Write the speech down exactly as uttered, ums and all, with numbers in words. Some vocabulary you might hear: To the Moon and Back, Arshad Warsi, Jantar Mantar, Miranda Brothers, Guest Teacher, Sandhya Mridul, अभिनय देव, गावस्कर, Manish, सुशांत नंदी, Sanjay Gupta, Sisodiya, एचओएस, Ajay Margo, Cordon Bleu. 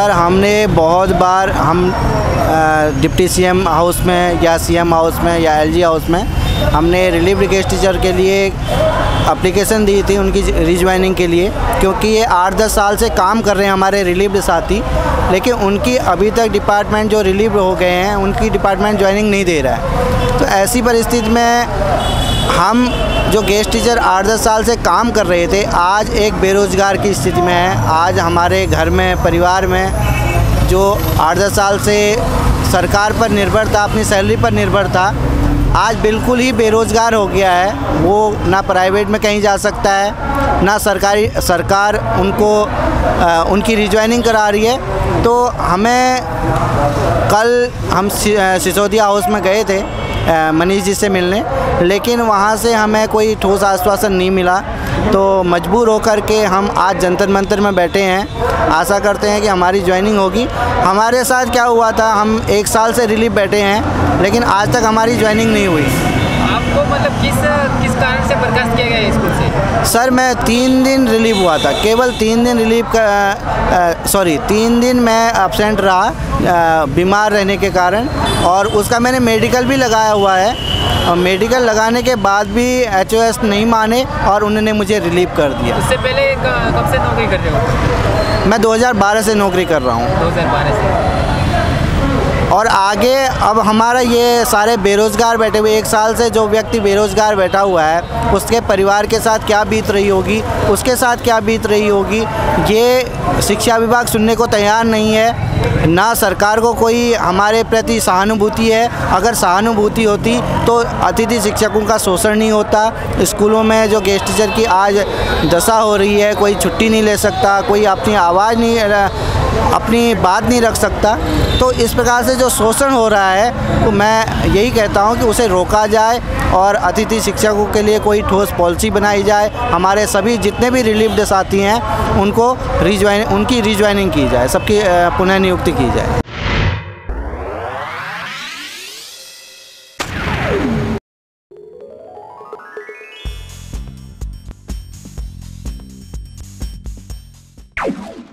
Sir हमने बहुत बार हम डिप्टी सीएम हाउस में या सीएम हाउस में या एलजी हाउस में हमने रिलीफ रिक्वेस्ट टीचर के लिए एप्लीकेशन दी थी उनकी रिज्वाइनिंग के लिए, क्योंकि ये आठ दस साल से काम कर रहे हैं हमारे रिलीफ साथी, लेकिन उनकी अभी तक डिपार्टमेंट जो रिलीव हो गए हैं उनकी डिपार्टमेंट ज्वाइनिंग नहीं दे रहा है। तो ऐसी परिस्थिति में हम जो गेस्ट टीचर आठ दस साल से काम कर रहे थे आज एक बेरोज़गार की स्थिति में है। आज हमारे घर में परिवार में जो आठ दस साल से सरकार पर निर्भर था, अपनी सैलरी पर निर्भर था, आज बिल्कुल ही बेरोज़गार हो गया है। वो ना प्राइवेट में कहीं जा सकता है ना सरकारी सरकार उनको आ, उनकी रिज्वाइनिंग करा रही है। तो हमें कल हम सिसोदिया हाउस में गए थे मनीष जी से मिलने, लेकिन वहाँ से हमें कोई ठोस आश्वासन नहीं मिला, तो मजबूर होकर के हम आज जंतर मंतर में बैठे हैं। आशा करते हैं कि हमारी ज्वाइनिंग होगी। हमारे साथ क्या हुआ था, हम एक साल से रिलीफ बैठे हैं लेकिन आज तक हमारी ज्वाइनिंग नहीं हुई। आपको मतलब किस किस कारण से बर्खास्त किया गया है स्कूल से? सर मैं तीन दिन रिलीफ हुआ था, केवल तीन दिन रिलीफ का सॉरी तीन दिन मैं एब्सेंट रहा बीमार रहने के कारण, और उसका मैंने मेडिकल भी लगाया हुआ है, और मेडिकल लगाने के बाद भी एचओएस नहीं माने और उन्होंने मुझे रिलीव कर दिया। उससे पहले कब से नौकरी कर रहे हो? मैं दो हज़ार बारह से नौकरी कर रहा हूँ। दो हज़ार बारह से। और आगे अब हमारा ये सारे बेरोज़गार बैठे हुए, एक साल से जो व्यक्ति बेरोज़गार बैठा हुआ है उसके परिवार के साथ क्या बीत रही होगी, उसके साथ क्या बीत रही होगी, ये शिक्षा विभाग सुनने को तैयार नहीं है, ना सरकार को कोई हमारे प्रति सहानुभूति है। अगर सहानुभूति होती तो अतिथि शिक्षकों का शोषण नहीं होता। स्कूलों में जो गेस्ट टीचर की आज दशा हो रही है, कोई छुट्टी नहीं ले सकता, कोई अपनी आवाज़ नहीं अपनी बात नहीं रख सकता, तो इस प्रकार से जो शोषण हो रहा है तो मैं यही कहता हूँ कि उसे रोका जाए और अतिथि शिक्षकों के लिए कोई ठोस पॉलिसी बनाई जाए। हमारे सभी जितने भी रिलीव्ड साथी हैं उनको रिज्वाइन उनकी रिज्वाइनिंग की जाए, सबकी पुनः नियुक्ति की जाए।